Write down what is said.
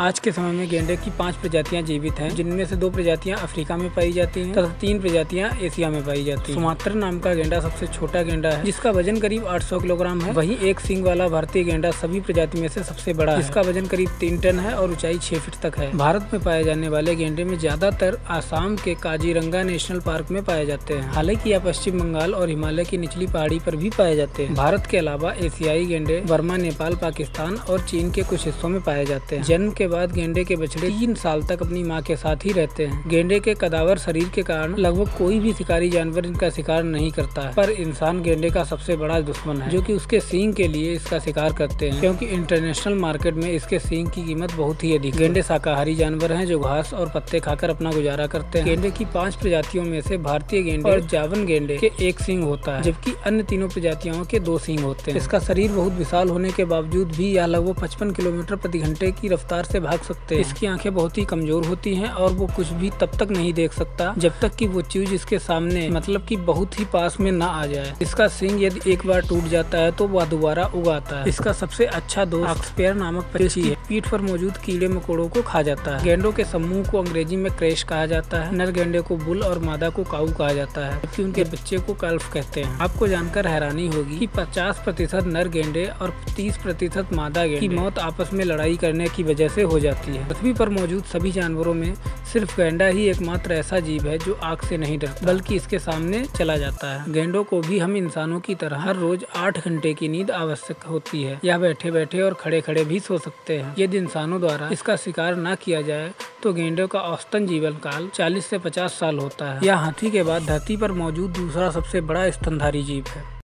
आज के समय में गैंडे की 5 प्रजातियां जीवित हैं, जिनमें से 2 प्रजातियां अफ्रीका में पाई जाती हैं तथा 3 प्रजातियां एशिया में पाई जाती हैं। सुमात्रा नाम का गैंडा सबसे छोटा गैंडा है, जिसका वजन करीब 800 किलोग्राम है। वहीं एक सींग वाला भारतीय गैंडा सभी प्रजाति में से सबसे बड़ा है, इसका वजन करीब 3 टन है और ऊंचाई 6 फीट तक है। भारत में पाए जाने वाले गैंडे में ज्यादातर आसाम के काजीरंगा नेशनल पार्क में पाए जाते हैं, हालांकि यह पश्चिम बंगाल और हिमालय की निचली पहाड़ी पर भी पाए जाते हैं। भारत के अलावा एशियाई गैंडे बर्मा, नेपाल, पाकिस्तान और चीन के कुछ हिस्सों में पाए जाते हैं। जन्म के बाद गेंडे के बछड़े 3 साल तक अपनी मां के साथ ही रहते हैं। गेंडे के कदावर शरीर के कारण लगभग कोई भी शिकारी जानवर इनका शिकार नहीं करता है, पर इंसान गेंडे का सबसे बड़ा दुश्मन है, जो कि उसके सींग के लिए इसका शिकार करते हैं, क्योंकि इंटरनेशनल मार्केट में इसके सींग की कीमत बहुत ही अधिक है। गेंडे शाकाहारी जानवर हैं, जो घास और पत्ते खाकर अपना गुजारा करते हैं। गेंडे की 5 प्रजातियों में से भारतीय गेंडे और जावन गेंडे के 1 सींग होता है, जबकि अन्य 3 प्रजातियों के 2 सींग होते हैं। इसका शरीर बहुत विशाल होने के बावजूद भी यह लगभग 55 किलोमीटर प्रति घंटे की रफ्तार से भाग सकते हैं। इसकी आंखें बहुत ही कमजोर होती हैं और वो कुछ भी तब तक नहीं देख सकता जब तक कि वो चीज इसके सामने, मतलब कि बहुत ही पास में ना आ जाए। इसका सींग यदि एक बार टूट जाता है तो वह दोबारा उग आता है। इसका सबसे अच्छा दोस्त ऑक्सपेयर नामक पक्षी है। पीठ पर मौजूद कीड़े मकोड़ों को खा जाता है। गेंडों के समूह को अंग्रेजी में क्रैश कहा जाता है। नर गेंडे को बुल और मादा को काऊ कहा जाता है, जबकि उनके बच्चे को काल्फ कहते हैं। आपको जानकर हैरानी होगी कि 50% नर गेंडे और 30% मादा गेंडे की मौत आपस में लड़ाई करने की वजह से हो जाती है। पृथ्वी पर मौजूद सभी जानवरों में सिर्फ गैंडा ही एकमात्र ऐसा जीव है जो आग से नहीं डरता, बल्कि इसके सामने चला जाता है। गैंडों को भी हम इंसानों की तरह हर रोज 8 घंटे की नींद आवश्यक होती है। यह बैठे बैठे और खड़े खड़े भी सो सकते हैं। यदि इंसानों द्वारा इसका शिकार न किया जाए तो गेंडों का औसतन जीवन काल 40 से 50 साल होता है। यह हाथी के बाद धरती पर मौजूद दूसरा सबसे बड़ा स्तनधारी जीव है।